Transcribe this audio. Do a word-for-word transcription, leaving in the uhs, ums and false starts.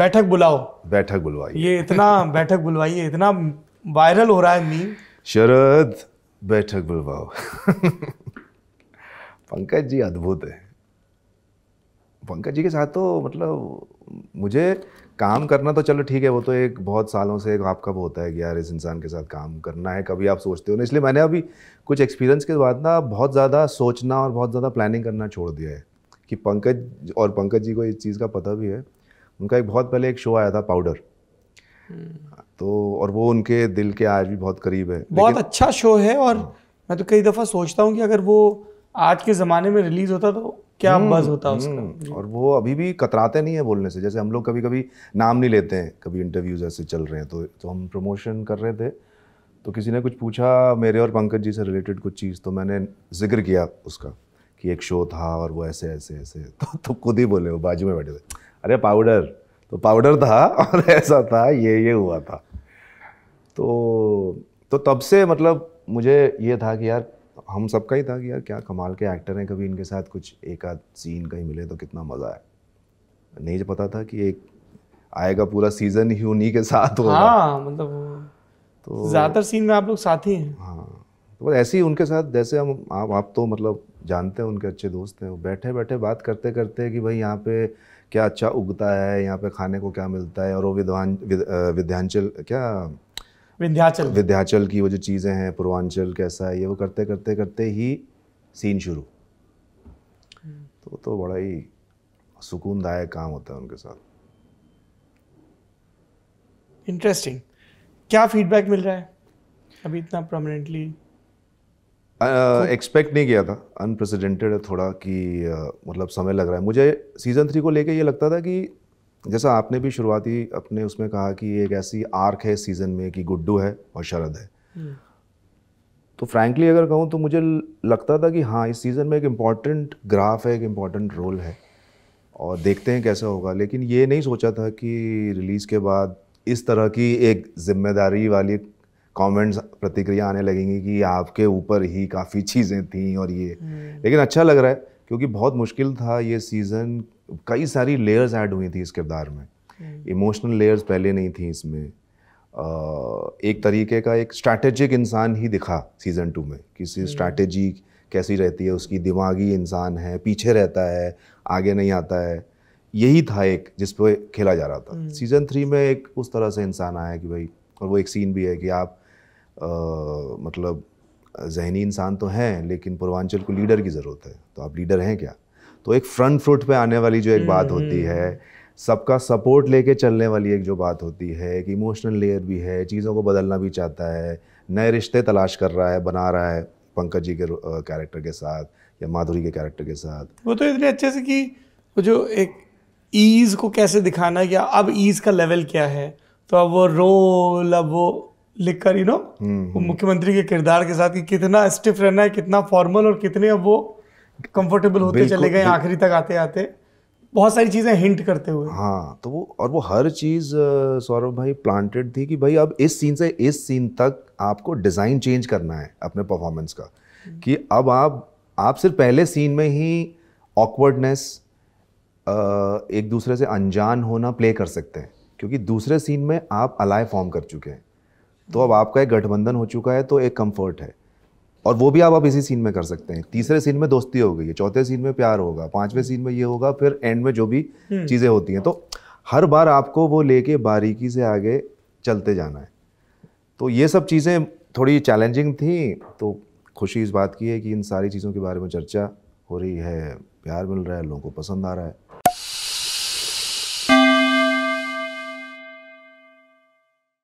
बैठक बुलाओ, बैठक बुलवाई, ये इतना बैठक बुलवाई, ये इतना वायरल हो रहा है मीम। शरद बैठक बुलवाओ। पंकज जी अद्भुत है। पंकज जी के साथ तो मतलब मुझे काम करना तो चलो ठीक है, वो तो एक बहुत सालों से एक आपका वो होता है कि यार इस इंसान के साथ काम करना है, कभी आप सोचते हो ना, इसलिए मैंने अभी कुछ एक्सपीरियंस के बाद ना बहुत ज़्यादा सोचना और बहुत ज़्यादा प्लानिंग करना छोड़ दिया है। कि पंकज, और पंकज जी को इस चीज़ का पता भी है, उनका एक बहुत पहले एक शो आया था पाउडर, तो और वो उनके दिल के आज भी बहुत करीब है। बहुत अच्छा शो है और मैं तो कई दफ़ा सोचता हूँ कि अगर वो आज के ज़माने में रिलीज़ होता तो क्या बज़ होता उसका। और वो अभी भी कतराते नहीं है बोलने से, जैसे हम लोग कभी कभी नाम नहीं लेते हैं, कभी इंटरव्यूज ऐसे चल रहे हैं, तो तो हम प्रमोशन कर रहे थे तो किसी ने कुछ पूछा मेरे और पंकज जी से रिलेटेड कुछ चीज़, तो मैंने जिक्र किया उसका कि एक शो था और वो ऐसे ऐसे ऐसे, तो तो खुद ही बोले, वो बाजू में बैठे थे, अरे पाउडर, तो पाउडर था और ऐसा था, ये ये हुआ था। तो तो तब से मतलब मुझे ये था कि यार हम सबका ही था कि यार क्या कमाल के एक्टर हैं, कभी इनके साथ कुछ एक आध सीन कहीं मिले तो कितना मज़ा आए। नहीं पता था कि एक आएगा पूरा सीजन ही उन्हीं के साथ होगा। हाँ मतलब तो ज़्यादातर सीन में आप लोग साथ ही हैं। हाँ तो बस ऐसे ही उनके साथ, जैसे हम आप आप तो मतलब जानते हैं, उनके अच्छे दोस्त हैं, वो बैठे बैठे बात करते करते कि भाई यहाँ पे क्या अच्छा उगता है, यहाँ पे खाने को क्या मिलता है, और वो विद्वान विंध्याचल क्या विंध्याचल विंध्याचल की वो जो चीज़ें हैं, पूर्वांचल कैसा है, ये वो करते करते करते ही सीन शुरू। तो तो बड़ा ही सुकूनदायक काम होता है उनके साथ। इंटरेस्टिंग। क्या फीडबैक मिल रहा है अभी इतना प्रोमिनेंटली? एक्सपेक्ट uh, नहीं किया था, अनप्रेसिडेंटेड है थोड़ा कि uh, मतलब समय लग रहा है। मुझे सीज़न थ्री को लेके ये लगता था कि जैसा आपने भी शुरुआती अपने उसमें कहा कि एक ऐसी आर्क है सीज़न में कि गुड्डू है और शरद है, तो फ्रैंकली अगर कहूँ तो मुझे लगता था कि हाँ इस सीज़न में एक इम्पॉर्टेंट ग्राफ है, एक इम्पॉर्टेंट रोल है और देखते हैं कैसा होगा। लेकिन ये नहीं सोचा था कि रिलीज़ के बाद इस तरह की एक जिम्मेदारी वाली कमेंट्स, प्रतिक्रिया आने लगेंगी कि आपके ऊपर ही काफ़ी चीज़ें थीं और ये। लेकिन अच्छा लग रहा है क्योंकि बहुत मुश्किल था ये सीज़न, कई सारी लेयर्स ऐड हुई थी इस किरदार में, इमोशनल लेयर्स पहले नहीं थी इसमें। आ, एक तरीके का एक स्ट्रैटेजिक इंसान ही दिखा सीज़न टू में, किसी स्ट्रैटेजी कैसी रहती है उसकी, दिमागी इंसान है, पीछे रहता है, आगे नहीं आता है, यही था एक जिस पे खेला जा रहा था। सीज़न थ्री में एक उस तरह से इंसान आया कि भाई, और वो एक सीन भी है कि आप आ, मतलब जहनी इंसान तो हैं लेकिन पूर्वांचल को लीडर की ज़रूरत है, तो आप लीडर हैं क्या, तो एक फ्रंट फुट पे आने वाली जो एक बात होती है, सबका सपोर्ट लेके चलने वाली एक जो बात होती है, एक इमोशनल लेयर भी है, चीज़ों को बदलना भी चाहता है, नए रिश्ते तलाश कर रहा है, बना रहा है पंकज जी के कैरेक्टर के साथ या माधुरी के कैरेक्टर के साथ। वो तो इतने अच्छे से कि वो जो एक ईज़ को कैसे दिखाना है, या अब ईज़ का लेवल क्या है, तो अब वो रोल, अब वो लिख कर यू नो मुख्यमंत्री के किरदार के साथ कि कितना स्टिफ रहना है, कितना फॉर्मल, और कितने अब वो कंफर्टेबल होते चले गए आखिरी तक आते आते, बहुत सारी चीज़ें हिंट करते हुए। हाँ तो वो, और वो हर चीज़ सौरभ भाई प्लांटेड थी कि भाई अब इस सीन से इस सीन तक आपको डिज़ाइन चेंज करना है अपने परफॉर्मेंस का, कि अब आप आप सिर्फ पहले सीन में ही ऑकवर्डनेस, एक दूसरे से अनजान होना प्ले कर सकते हैं, क्योंकि दूसरे सीन में आप अलाय फॉर्म कर चुके हैं, तो अब आपका एक गठबंधन हो चुका है, तो एक कंफर्ट है, और वो भी आप अब इसी सीन में कर सकते हैं। तीसरे सीन में दोस्ती हो गई है, चौथे सीन में प्यार होगा, पांचवें सीन में ये होगा, फिर एंड में जो भी चीज़ें होती हैं, तो हर बार आपको वो लेके बारीकी से आगे चलते जाना है। तो ये सब चीज़ें थोड़ी चैलेंजिंग थी, तो खुशी इस बात की है कि इन सारी चीज़ों के बारे में चर्चा हो रही है, प्यार मिल रहा है, लोगों को पसंद आ रहा है।